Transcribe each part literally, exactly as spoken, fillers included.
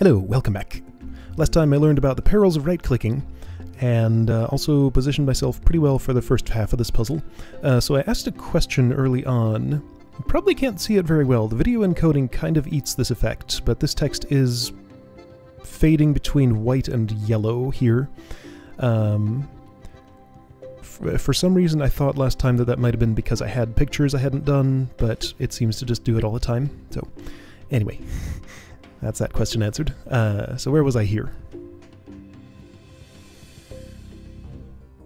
Hello, welcome back. Last time I learned about the perils of right-clicking, and uh, also positioned myself pretty well for the first half of this puzzle. Uh, so I asked a question early on. You probably can't see it very well. The video encoding kind of eats this effect, but this text is fading between white and yellow here. Um, for some reason I thought last time that that might have been because I had pictures I hadn't done, but it seems to just do it all the time. So, anyway. That's that question answered. Uh, so where was I here?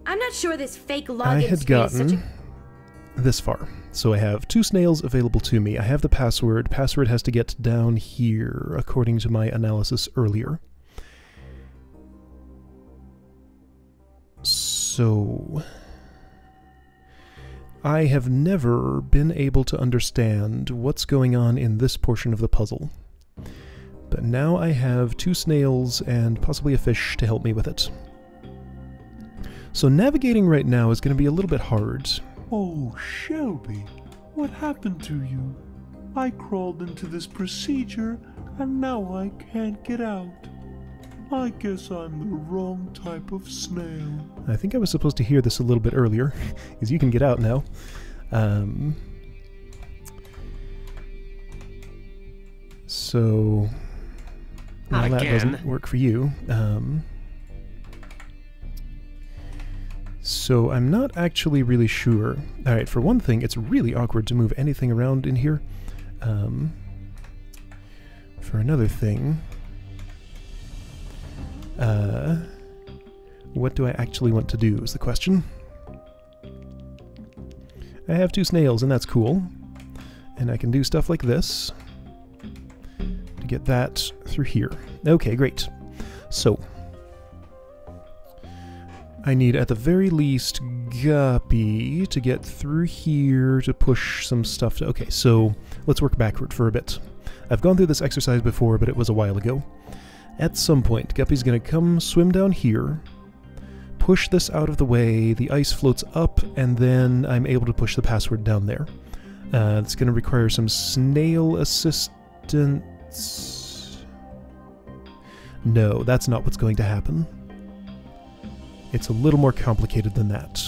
I'm not sure this fake login I had gotten is such a... this far. So I have two snails available to me. I have the password. Password has to get down here, according to my analysis earlier. So... I have never been able to understand what's going on in this portion of the puzzle. But now I have two snails and possibly a fish to help me with it. So navigating right now is going to be a little bit hard. Oh, Shelby, what happened to you? I crawled into this procedure and now I can't get out. I guess I'm the wrong type of snail. I think I was supposed to hear this a little bit earlier, because you can get out now. Um, so... Well, that doesn't work for you. Um, so I'm not actually really sure. Alright, for one thing, it's really awkward to move anything around in here. Um, for another thing... Uh, what do I actually want to do is the question. I have two snails, and that's cool. And I can do stuff like this. Get that through here. Okay, great. So, I need at the very least Guppy to get through here to push some stuff to... Okay, so let's work backward for a bit. I've gone through this exercise before, but it was a while ago. At some point, Guppy's gonna come swim down here, push this out of the way, the ice floats up, and then I'm able to push the password down there. Uh, it's gonna require some snail assistance. No, that's not what's going to happen. It's a little more complicated than that.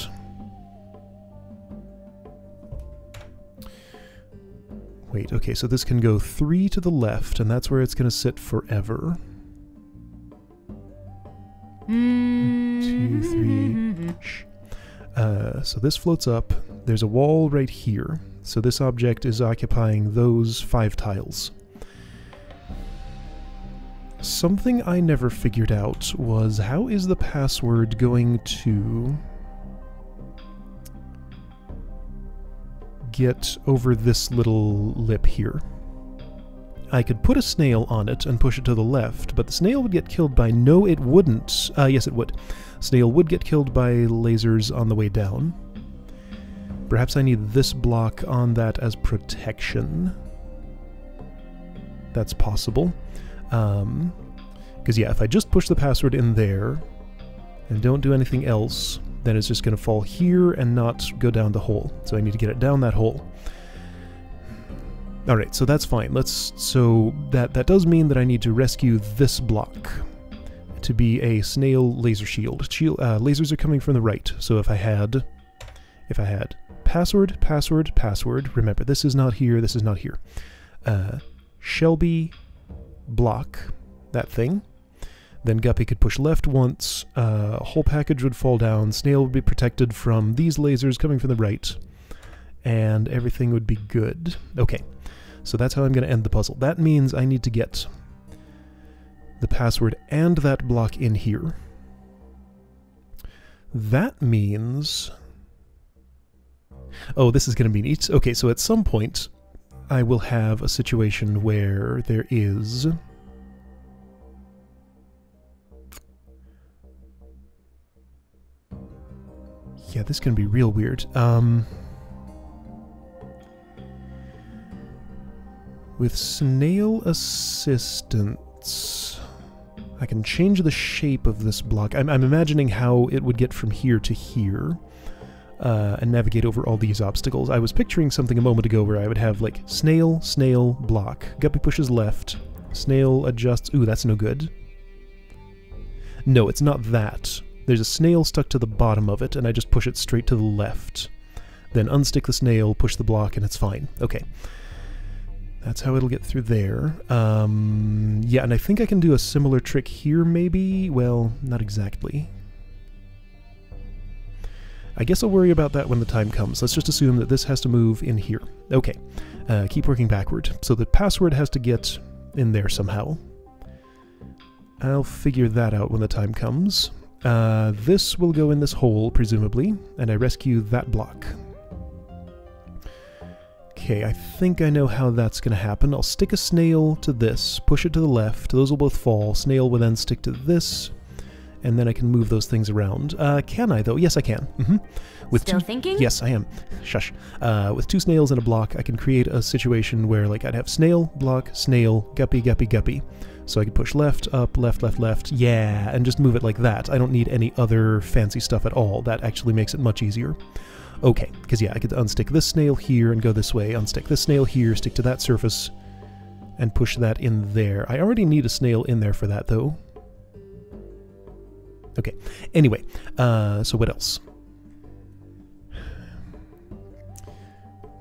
Wait, okay, so this can go three to the left, and that's where it's going to sit forever. Two, three... Shh. Uh, so this floats up. There's a wall right here. So this object is occupying those five tiles. Something I never figured out was, how is the password going to get over this little lip here? I could put a snail on it and push it to the left, but the snail would get killed by... No, it wouldn't. Uh, yes, it would. Snail would get killed by lasers on the way down. Perhaps I need this block on that as protection. That's possible. Um, because yeah, if I just push the password in there and don't do anything else, then it's just going to fall here and not go down the hole. So I need to get it down that hole. Alright, so that's fine. Let's, so that, that does mean that I need to rescue this block to be a snail laser shield. Shield uh, lasers are coming from the right, so if I had, if I had password, password, password, remember this is not here, this is not here. Uh, Shelby... block that thing, then Guppy could push left once, uh, whole package would fall down, snail would be protected from these lasers coming from the right, and everything would be good. Okay, so that's how I'm going to end the puzzle. That means I need to get the password and that block in here. That means... Oh, this is going to be neat. Okay, so at some point... I will have a situation where there is yeah this can be real weird um, with snail assistance I can change the shape of this block. I'm, I'm imagining how it would get from here to here Uh, and navigate over all these obstacles. I was picturing something a moment ago where I would have, like, snail, snail, block. Guppy pushes left, Snail adjusts. Ooh, that's no good. No, it's not that. There's a snail stuck to the bottom of it, and I just push it straight to the left. Then unstick the snail, push the block, and it's fine. Okay. That's how it'll get through there. Um, yeah, and I think I can do a similar trick here, maybe? Well, not exactly. I guess I'll worry about that when the time comes. Let's just assume that this has to move in here. Okay, uh, keep working backward. So the password has to get in there somehow. I'll figure that out when the time comes. Uh, this will go in this hole, presumably, and I rescue that block. Okay, I think I know how that's going to happen. I'll stick a snail to this, push it to the left, those will both fall, snail will then stick to this, and then I can move those things around. Uh, can I, though? Yes, I can. Mm-hmm. With Still two... thinking? Yes, I am. Shush. Uh, with two snails and a block, I can create a situation where, like, I'd have snail, block, snail, guppy, guppy, guppy. So I could push left, up, left, left, left, yeah, and just move it like that. I don't need any other fancy stuff at all. That actually makes it much easier. Okay, because yeah, I could unstick this snail here and go this way, unstick this snail here, stick to that surface, and push that in there. I already need a snail in there for that, though. Okay, anyway, uh, so what else?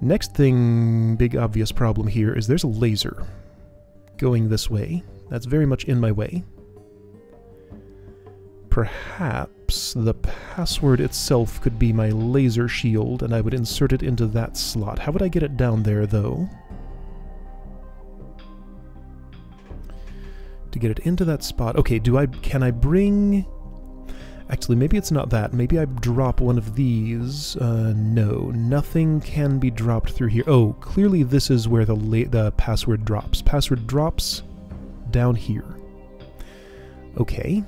Next thing, big obvious problem here, is there's a laser going this way. That's very much in my way. Perhaps the password itself could be my laser shield, and I would insert it into that slot. How would I get it down there, though? To get it into that spot. Okay, do I, can I bring... Actually, maybe it's not that. Maybe I drop one of these. Uh, no, nothing can be dropped through here. Oh, clearly this is where the, la the password drops. Password drops down here. Okay.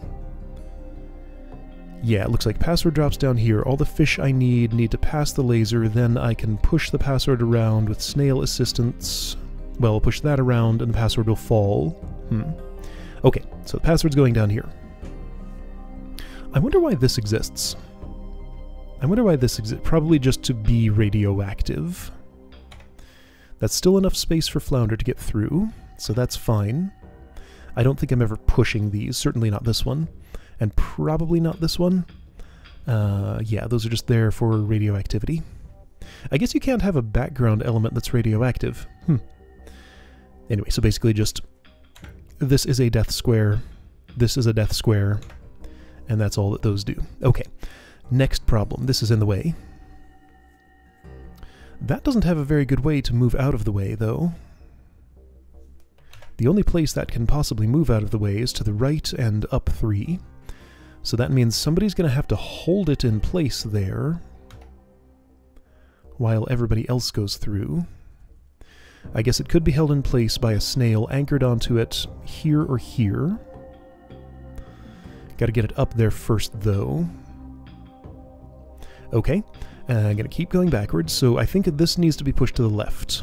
Yeah, it looks like password drops down here. All the fish I need need to pass the laser, then I can push the password around with snail assistance. Well, I'll push that around and the password will fall. Hmm. Okay, so the password's going down here. I wonder why this exists. I wonder why this exists. Probably just to be radioactive. That's still enough space for Flounder to get through, so that's fine. I don't think I'm ever pushing these, certainly not this one, and probably not this one. Uh, yeah, those are just there for radioactivity. I guess you can't have a background element that's radioactive. Hmm. Anyway, so basically just, this is a death square, this is a death square, and that's all that those do. Okay, next problem. This is in the way. That doesn't have a very good way to move out of the way, though. The only place that can possibly move out of the way is to the right and up three. So that means somebody's going to have to hold it in place there while everybody else goes through. I guess it could be held in place by a snail anchored onto it here or here. Gotta get it up there first, though. Okay, uh, I'm gonna keep going backwards, so I think this needs to be pushed to the left.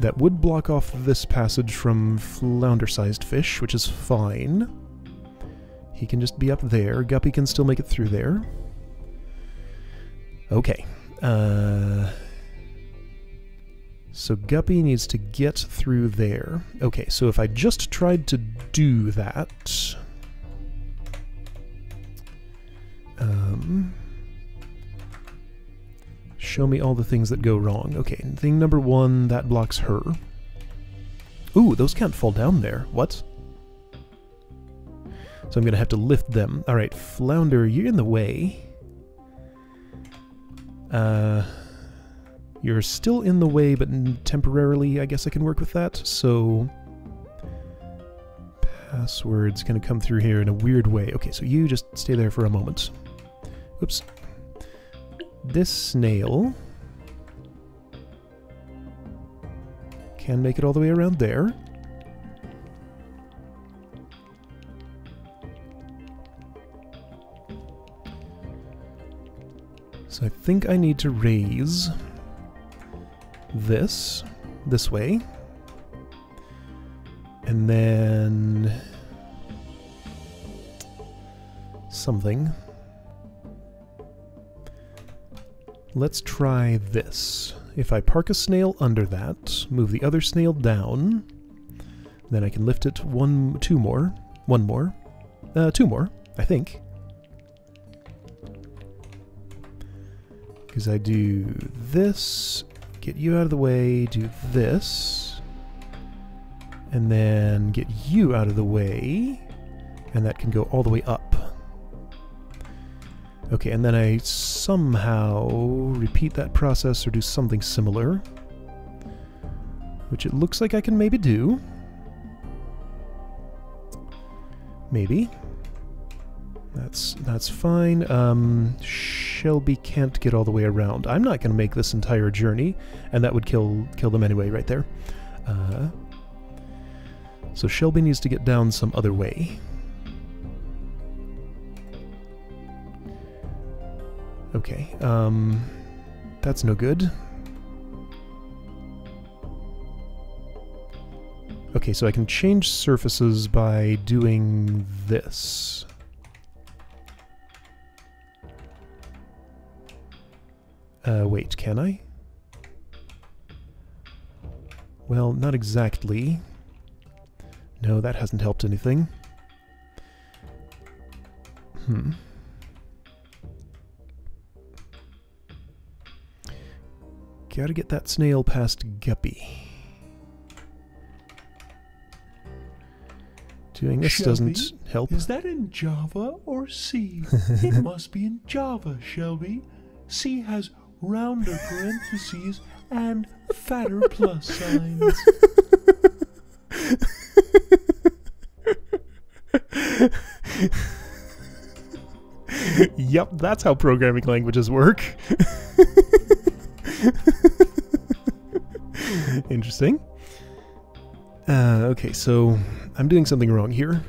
That would block off this passage from flounder-sized fish, which is fine. He can just be up there. Guppy can still make it through there. Okay. Uh, so Guppy needs to get through there. Okay, so if I just tried to do that... Um, show me all the things that go wrong. Okay, thing number one, that blocks her. Ooh, those can't fall down there. What? So I'm gonna have to lift them. Alright, Flounder, you're in the way. Uh, you're still in the way, but temporarily I guess I can work with that. So... Password's gonna come through here in a weird way. Okay, so you just stay there for a moment. Oops. This snail can make it all the way around there. So I think I need to raise this this way. And then... something. Let's try this. If I park a snail under that, move the other snail down, Then I can lift it one, two more, one more, uh, two more, I think. Because I do this, get you out of the way, do this, and then get you out of the way, and that can go all the way up. Okay, and then I somehow repeat that process or do something similar, which it looks like I can maybe do. Maybe. That's that's fine. Um, Shelby can't get all the way around. I'm not going to make this entire journey, and that would kill kill them anyway right there. Uh, so Shelby needs to get down some other way. Okay, um, that's no good. Okay, so I can change surfaces by doing this. Uh, wait, can I? Well, not exactly. No, that hasn't helped anything. Hmm. Gotta get that snail past Guppy. Doing this Shelby, doesn't help. Is that in Java or C? It must be in Java, Shelby. C has rounder parentheses and fatter plus signs. Yep, that's how programming languages work. Interesting. Uh, okay, so I'm doing something wrong here.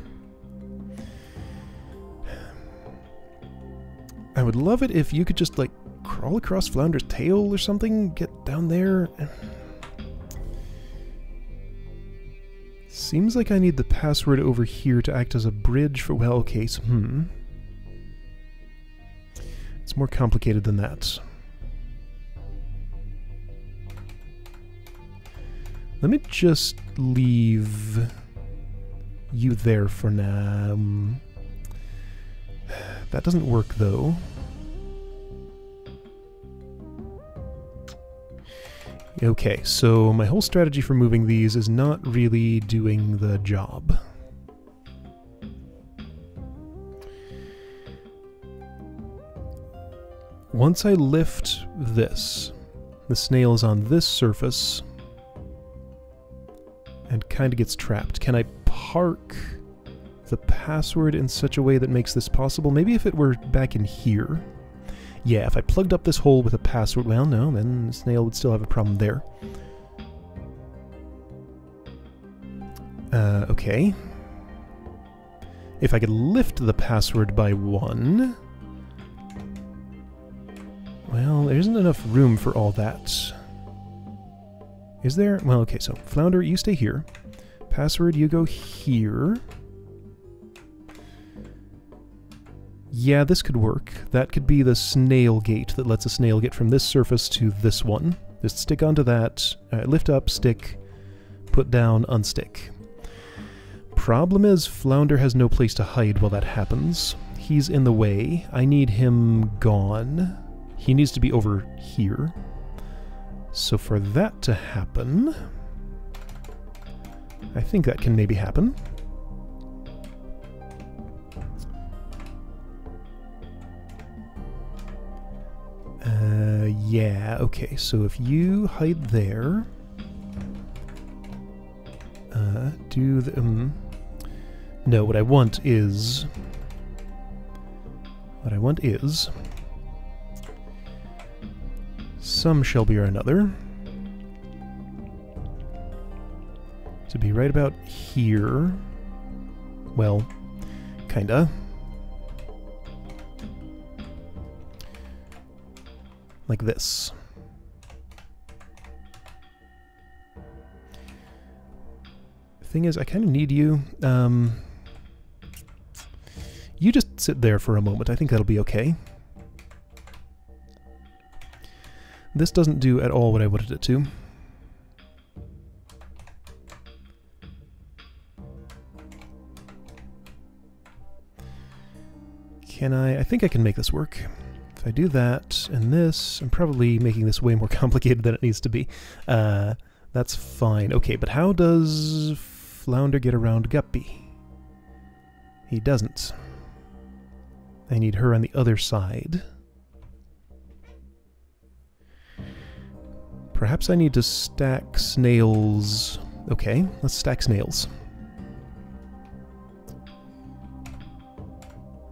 I would love it if you could just, like, crawl across Flounder's tail or something, get down there. Seems like I need the password over here to act as a bridge for, well, okay, so, hmm. It's more complicated than that. Let me just leave you there for now. Um, that doesn't work, though. Okay, so my whole strategy for moving these is not really doing the job. Once I lift this, the snail is on this surface and kind of gets trapped. Can I park the password in such a way that makes this possible? Maybe if it were back in here. Yeah, if I plugged up this hole with a password, well, no, then the snail would still have a problem there. Uh, okay. If I could lift the password by one... Well, there isn't enough room for all that. Is there? Well, okay, so Flounder, you stay here. Password, you go here. Yeah, this could work. That could be the snail gate that lets a snail get from this surface to this one. Just stick onto that. All right, lift up, stick, put down, unstick. Problem is, Flounder has no place to hide while that happens. He's in the way. I need him gone. He needs to be over here. So for that to happen, I think that can maybe happen. Uh, yeah, okay, so if you hide there, uh, do the, um, no, what I want is, what I want is, some Shelby or another to be right about here. Well, kinda. Like this. Thing is, I kind of need you. Um, you just sit there for a moment. I think that'll be okay. This doesn't do at all what I wanted it to. Can I? I think I can make this work. If I do that and this, I'm probably making this way more complicated than it needs to be. Uh, that's fine. Okay, but how does Flounder get around Guppy? He doesn't. I need her on the other side. Perhaps I need to stack snails. Okay, let's stack snails.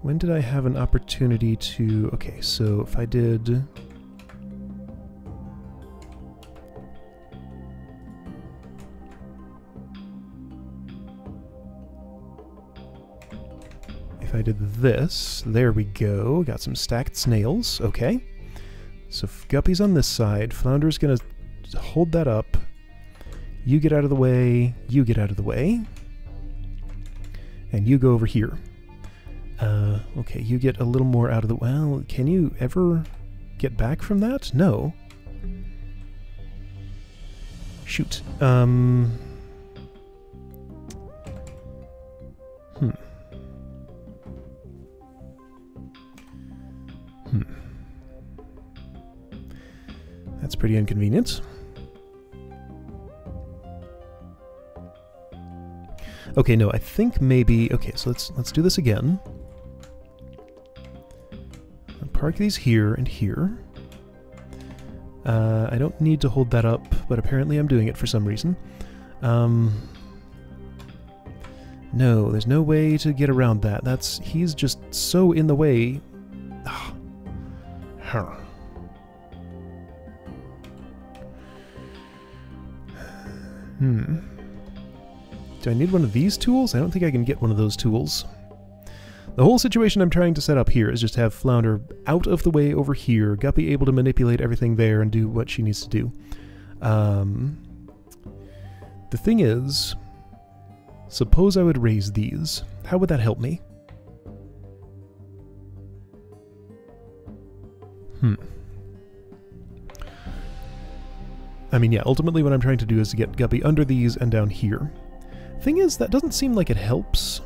When did I have an opportunity to... Okay, so if I did... If I did this, there we go. Got some stacked snails, okay. So Guppy's on this side, Flounder's gonna hold that up. You get out of the way, you get out of the way. And you go over here. Uh, okay, you get a little more out of the... Well, can you ever get back from that? No. Shoot. Um... Hmm. Hmm. That's pretty inconvenient. Okay, no, I think maybe... Okay, so let's let's do this again. I'll park these here and here. Uh, I don't need to hold that up, but apparently I'm doing it for some reason. Um, no, there's no way to get around that. That's... He's just so in the way. Ugh. Her. Hmm. Do I need one of these tools? I don't think I can get one of those tools. The whole situation I'm trying to set up here is just to have Flounder out of the way over here, Guppy able to manipulate everything there and do what she needs to do. Um, the thing is, suppose I would raise these. How would that help me? Hmm. I mean, yeah, ultimately what I'm trying to do is to get Guppy under these and down here. Thing is, that doesn't seem like it helps.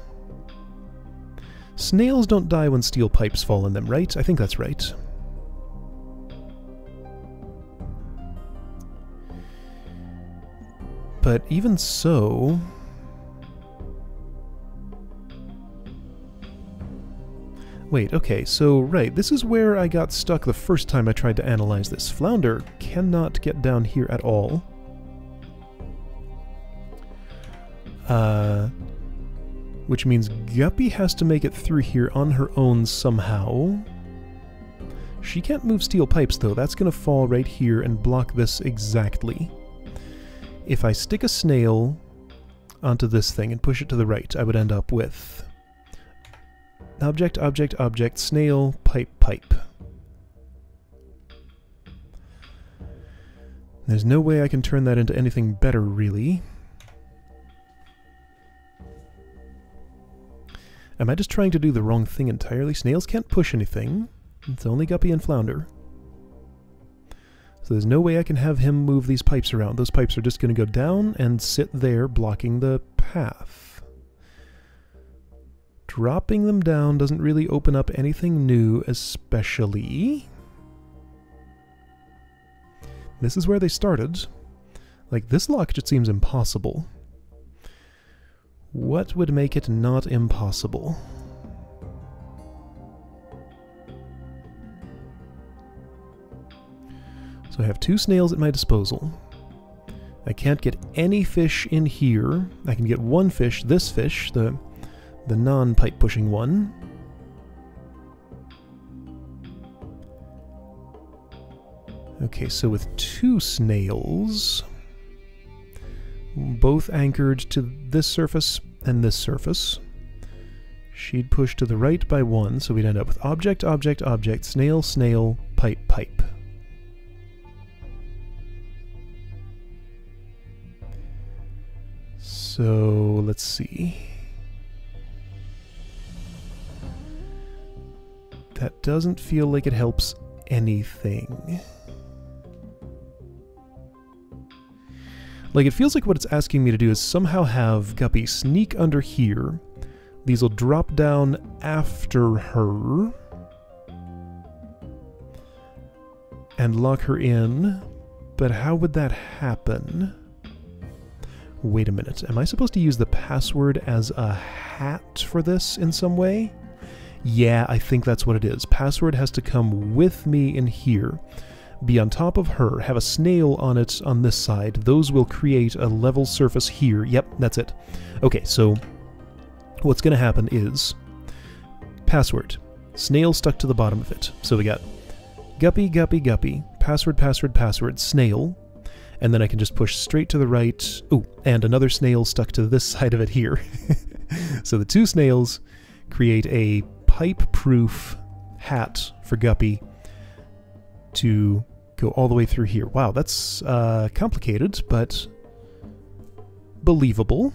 Snails don't die when steel pipes fall in them, right? I think that's right. But even so... Wait, okay, so, right, this is where I got stuck the first time I tried to analyze this. Flounder cannot get down here at all. Uh, which means Guppy has to make it through here on her own somehow. She can't move steel pipes, though. That's gonna fall right here and block this exactly. If I stick a snail onto this thing and push it to the right, I would end up with... Object, object, object, snail, pipe, pipe. There's no way I can turn that into anything better, really. Am I just trying to do the wrong thing entirely? Snails can't push anything. It's only Guppy and Flounder. So there's no way I can have him move these pipes around. Those pipes are just going to go down and sit there blocking the path. Dropping them down doesn't really open up anything new, especially. This is where they started. Like, this lock just seems impossible. What would make it not impossible? So I have two snails at my disposal. I can't get any fish in here. I can get one fish, this fish, the... the non-pipe pushing one. Okay, so with two snails, both anchored to this surface and this surface, she'd push to the right by one, so we'd end up with object, object, object, snail, snail, pipe, pipe. So, let's see. That doesn't feel like it helps anything. Like, it feels like what it's asking me to do is somehow have Guppy sneak under here. These will drop down after her and lock her in. But how would that happen? Wait a minute, am I supposed to use the password as a hat for this in some way? Yeah, I think that's what it is. Password has to come with me in here, be on top of her, have a snail on it on this side. Those will create a level surface here. Yep, that's it. Okay, so what's going to happen is password, snail stuck to the bottom of it. So we got guppy, guppy, guppy, password, password, password, snail. And then I can just push straight to the right. Ooh, and another snail stuck to this side of it here. So the two snails create a pipe-proof hat for Guppy to go all the way through here. Wow, that's uh, complicated, but believable.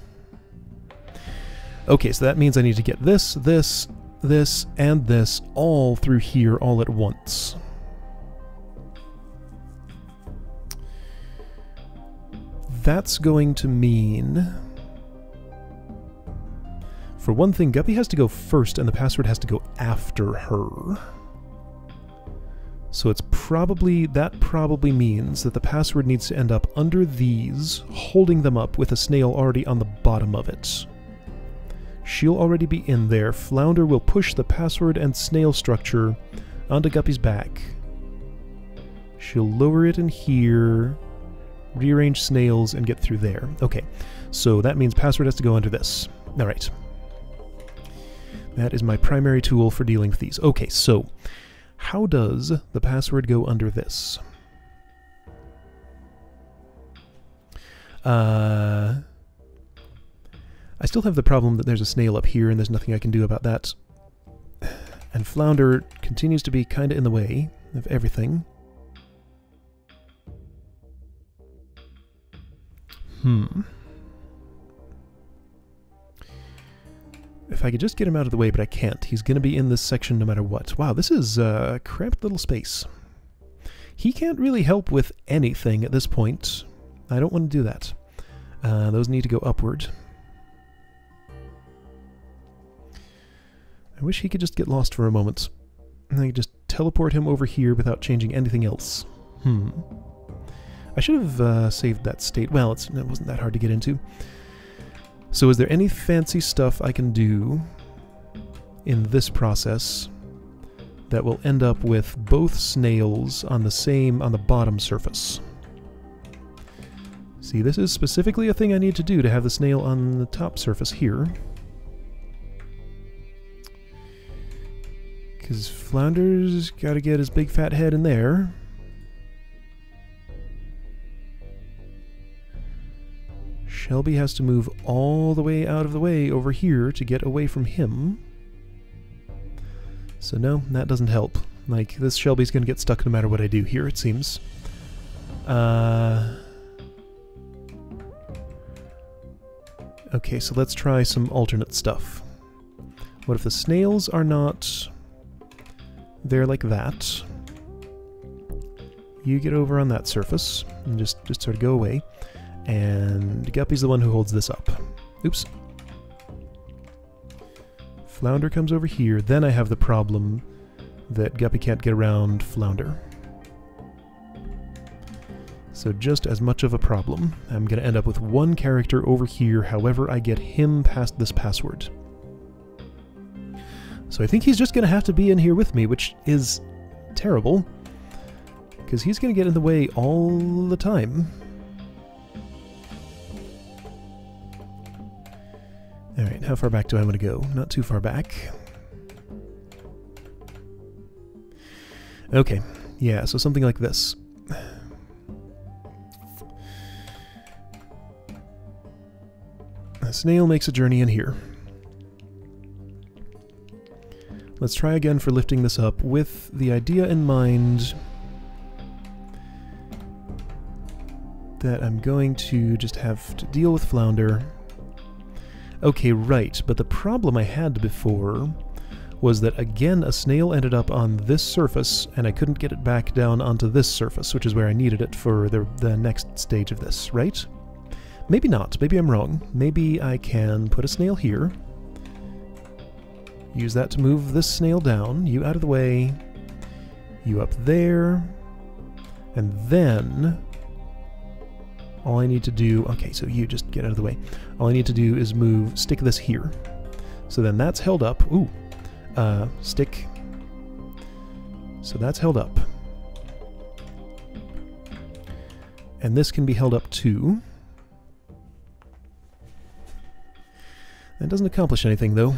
Okay, so that means I need to get this, this, this, and this all through here all at once. That's going to mean, for one thing, Guppy has to go first and the password has to go after her. So it's probably, that probably means that the password needs to end up under these, holding them up with a snail already on the bottom of it. She'll already be in there. Flounder will push the password and snail structure onto Guppy's back. She'll lower it in here, rearrange snails, and get through there. Okay, so that means password has to go under this. All right. That is my primary tool for dealing with these. Okay, so how does the password go under this? Uh, I still have the problem that there's a snail up here and there's nothing I can do about that. And Flounder continues to be kind of in the way of everything. Hmm. If I could just get him out of the way, but I can't. He's going to be in this section no matter what. Wow, this is a cramped little space. He can't really help with anything at this point. I don't want to do that. Uh, those need to go upward. I wish he could just get lost for a moment. And I could just teleport him over here without changing anything else. Hmm. I should have uh, saved that state. Well, it's, it wasn't that hard to get into. So is there any fancy stuff I can do in this process that will end up with both snails on the same, on the bottom surface? See, this is specifically a thing I need to do to have the snail on the top surface here. Because Flounder's gotta get his big fat head in there. Shelby has to move all the way out of the way over here to get away from him. So no, that doesn't help. Like, this Shelby's gonna get stuck no matter what I do here, it seems. Uh, okay, so let's try some alternate stuff. What if the snails are not there like that? You get over on that surface and just, just sort of go away. And Guppy's the one who holds this up. Oops. Flounder comes over here. Then I have the problem that Guppy can't get around Flounder. So just as much of a problem. I'm going to end up with one character over here, however I get him past this password. So I think he's just going to have to be in here with me, which is terrible, because he's going to get in the way all the time. Alright, how far back do I want to go? Not too far back. Okay, yeah, so something like this. A snail makes a journey in here. Let's try again for lifting this up with the idea in mind that I'm going to just have to deal with Flounder. Okay, right, but the problem I had before was that again a snail ended up on this surface and I couldn't get it back down onto this surface, which is where I needed it for the, the next stage of this, right? Maybe not, maybe I'm wrong. Maybe I can put a snail here Use that to move this snail down. You out of the way. You up there. And then all I need to do... Okay, so you just get out of the way. All I need to do is move... Stick this here. So then that's held up. Ooh. Uh, stick. So that's held up. And this can be held up too. That doesn't accomplish anything, though.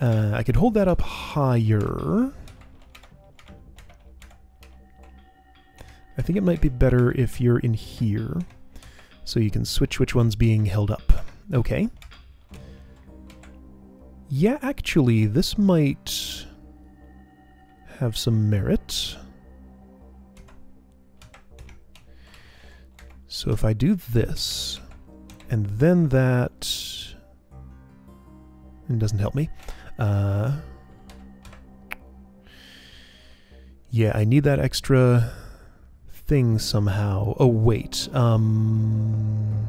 Uh, I could hold that up higher. I think it might be better if you're in here, so you can switch which one's being held up. Okay. Yeah, actually, this might have some merit. So if I do this, and then that... It doesn't help me. Uh, yeah, I need that extra thing somehow. Oh, wait. Um...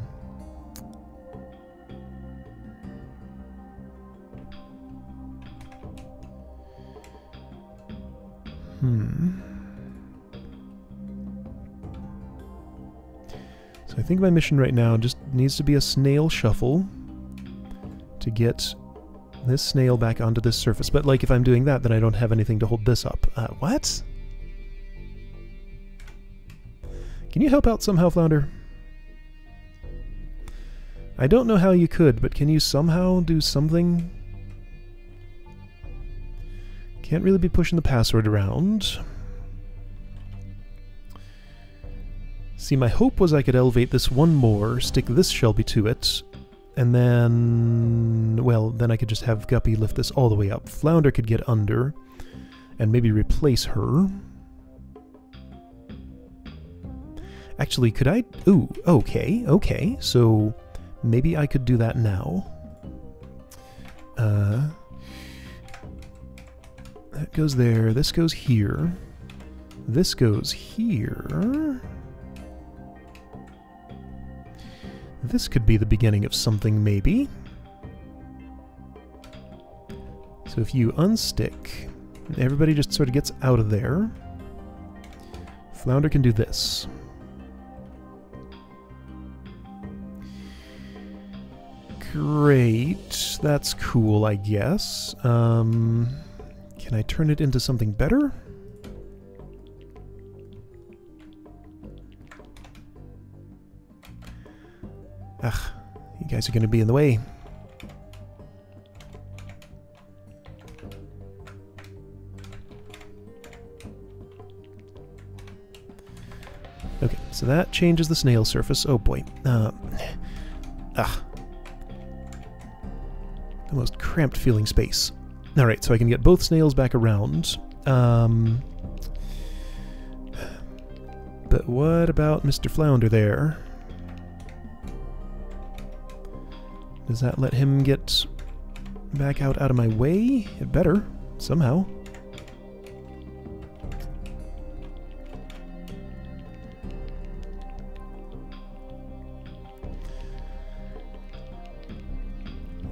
Hmm. So I think my mission right now just needs to be a snail shuffle to get this snail back onto this surface. But, like, if I'm doing that, then I don't have anything to hold this up. Uh, what? Can you help out somehow, Flounder? I don't know how you could, but can you somehow do something? Can't really be pushing the password around. See, my hope was I could elevate this one more, stick this Shelby to it, and then... well, then I could just have Guppy lift this all the way up. Flounder could get under, and maybe replace her. Actually, could I... ooh, okay, okay. So, maybe I could do that now. Uh... That goes there, this goes here, this goes here. This could be the beginning of something, maybe. So if you unstick, everybody just sort of gets out of there. Flounder can do this. Great, that's cool, I guess. Um... Can I turn it into something better? Ugh, you guys are going to be in the way. Okay, so that changes the snail surface. Oh boy. Uh, ugh. The most cramped feeling space. Alright, so I can get both snails back around. Um, but what about Mister Flounder there? Does that let him get back out, out of my way? It better, somehow.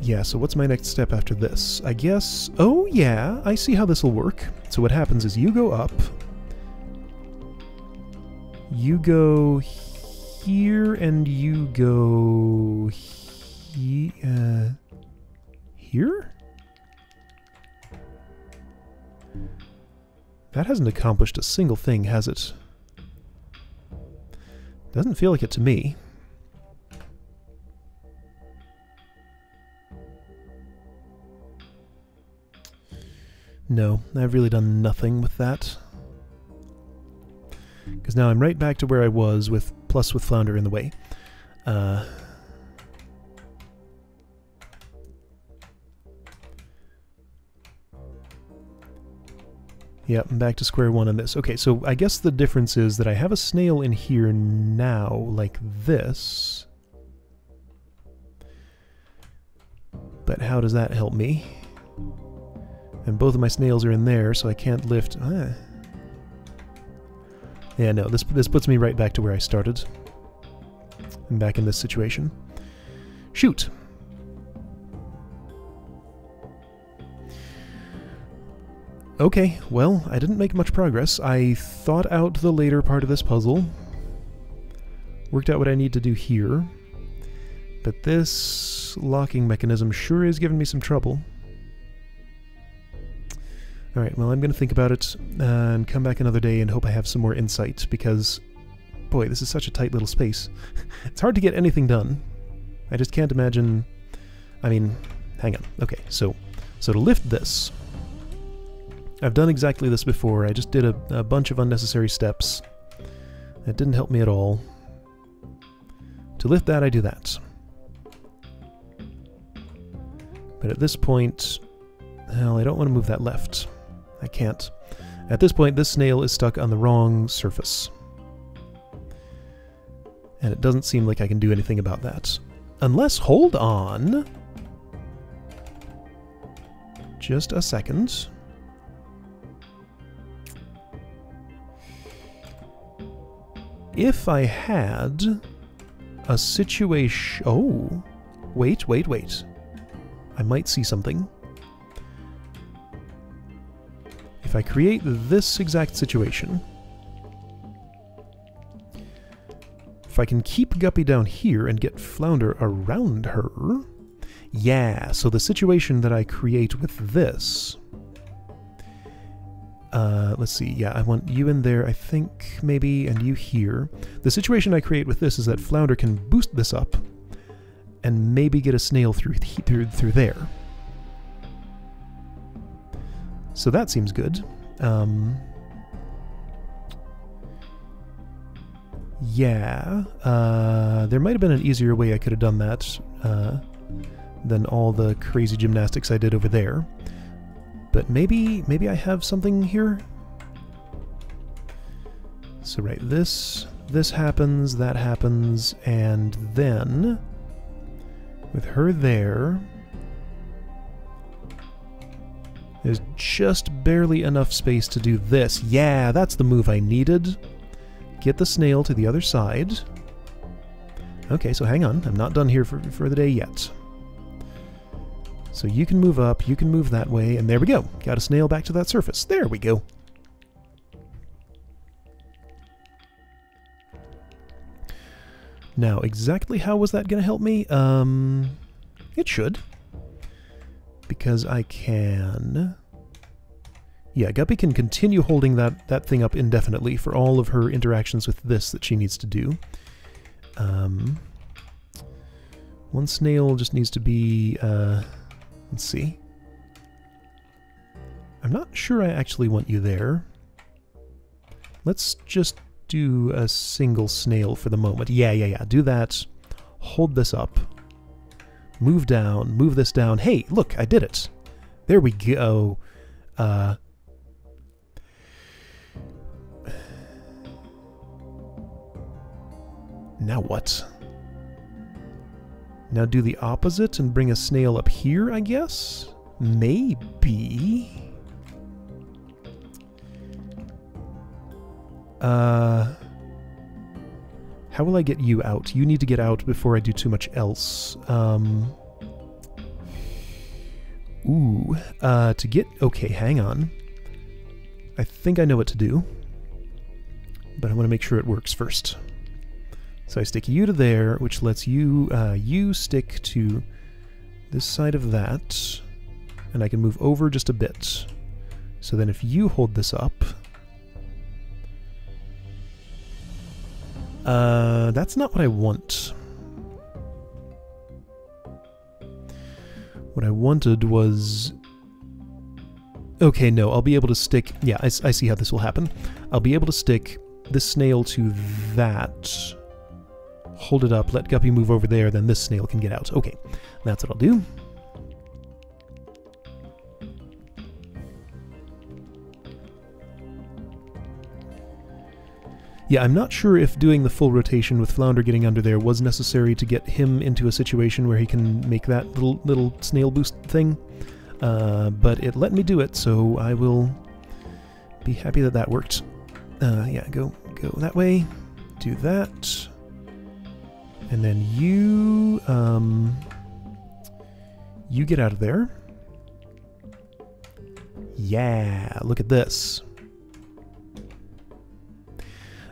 Yeah, so what's my next step after this? I guess... oh yeah, I see how this will work. So what happens is you go up. You go here, and you go... He, uh, here? That hasn't accomplished a single thing, has it? Doesn't feel like it to me. No, I've really done nothing with that. Because now I'm right back to where I was, with plus with Flounder in the way. Uh, yeah, I'm back to square one on this. Okay, so I guess the difference is that I have a snail in here now, like this. But how does that help me? And both of my snails are in there, so I can't lift... Ah. Yeah, no, this, this puts me right back to where I started. I'm back in this situation. Shoot! Okay, well, I didn't make much progress. I thought out the later part of this puzzle. Worked out what I need to do here. But this locking mechanism sure is giving me some trouble. Alright, well, I'm going to think about it and come back another day and hope I have some more insight, because, boy, this is such a tight little space. It's hard to get anything done. I just can't imagine... I mean, hang on. Okay, so, so to lift this... I've done exactly this before. I just did a, a bunch of unnecessary steps. It didn't help me at all. To lift that, I do that. But at this point... Well, I don't want to move that left. I can't. At this point, this snail is stuck on the wrong surface. And it doesn't seem like I can do anything about that. Unless, hold on... Just a second. If I had a situation... Oh, wait, wait, wait. I might see something. If I create this exact situation... If I can keep Guppy down here and get Flounder around her... Yeah, so the situation that I create with this... Uh, let's see, yeah, I want you in there, I think, maybe, and you here. The situation I create with this is that Flounder can boost this up and maybe get a snail through, th through, through there. So that seems good. Um, yeah, uh, there might have been an easier way I could have done that. Uh, than all the crazy gymnastics I did over there. But maybe, maybe I have something here? So right, this, this happens, that happens, and then, with her there, there's just barely enough space to do this. Yeah, that's the move I needed. Get the snail to the other side. Okay, so hang on, I'm not done here for, for the day yet. So you can move up, you can move that way, and there we go. Got a snail back to that surface. There we go. Now, exactly how was that going to help me? Um, it should. Because I can... Yeah, Guppy can continue holding that, that thing up indefinitely for all of her interactions with this that she needs to do. Um, one snail just needs to be... Uh, Let's see. I'm not sure I actually want you there. Let's just do a single snail for the moment. Yeah, yeah, yeah. Do that. Hold this up. Move down. Move this down. Hey, look, I did it. There we go. Uh, now what? Now do the opposite and bring a snail up here, I guess? Maybe. Uh, how will I get you out? You need to get out before I do too much else. Um, ooh, uh, to get... Okay, hang on. I think I know what to do. But I want to make sure it works first. So I stick you to there, which lets you, uh, you stick to this side of that, and I can move over just a bit. So then if you hold this up... Uh, that's not what I want. What I wanted was... Okay, no, I'll be able to stick... Yeah, I, I see how this will happen. I'll be able to stick this snail to that... Hold it up, let Guppy move over there, then this snail can get out. Okay, that's what I'll do. Yeah, I'm not sure if doing the full rotation with Flounder getting under there was necessary to get him into a situation where he can make that little, little snail boost thing. Uh, but it let me do it, so I will be happy that that worked. Uh, yeah, go, go that way. Do that. And then you, um, you get out of there. Yeah, look at this.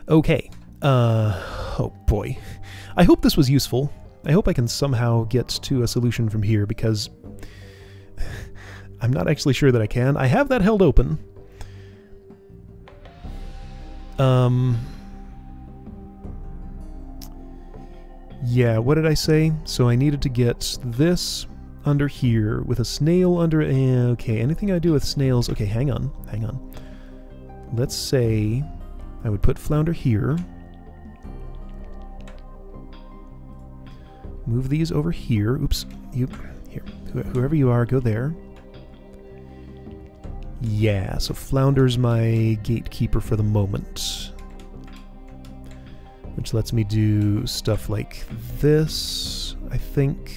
Okay. Uh, oh boy. I hope this was useful. I hope I can somehow get to a solution from here, because I'm not actually sure that I can. I have that held open. Um... Yeah, what did I say? So I needed to get this under here with a snail under... Okay, anything I do with snails... Okay, hang on, hang on. Let's say I would put flounder here. Move these over here. Oops, you... Here, whoever you are, go there. Yeah, so flounder's my gatekeeper for the moment. Which lets me do stuff like this, I think.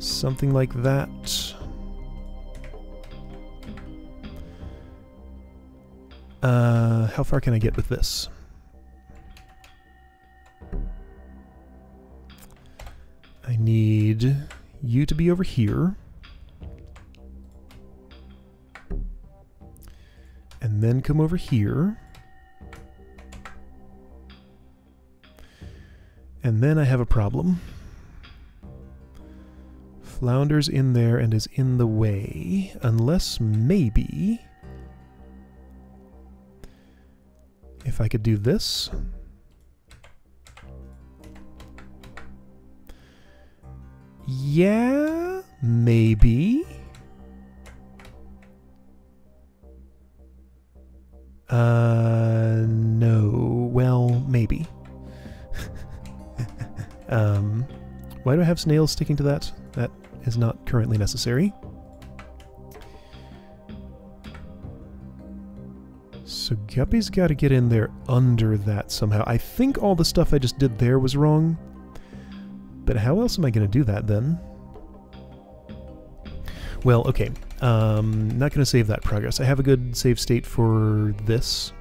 Something like that. Uh, how far can I get with this? I need you to be over here. And then come over here. And then I have a problem. Flounder's in there and is in the way. Unless maybe... If I could do this. Yeah, maybe... Uh, no, well, maybe. um, why do I have snails sticking to that? That is not currently necessary. So Guppy's got to get in there under that somehow. I think all the stuff I just did there was wrong. But how else am I going to do that then? Well, okay. Um, not going to save that progress. I have a good save state for this.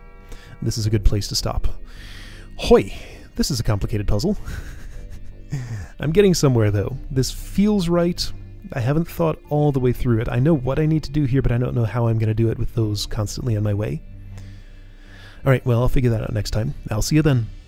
This is a good place to stop. Hoy! This is a complicated puzzle. I'm getting somewhere, though. This feels right. I haven't thought all the way through it. I know what I need to do here, but I don't know how I'm going to do it with those constantly in my way. Alright, well, I'll figure that out next time. I'll see you then.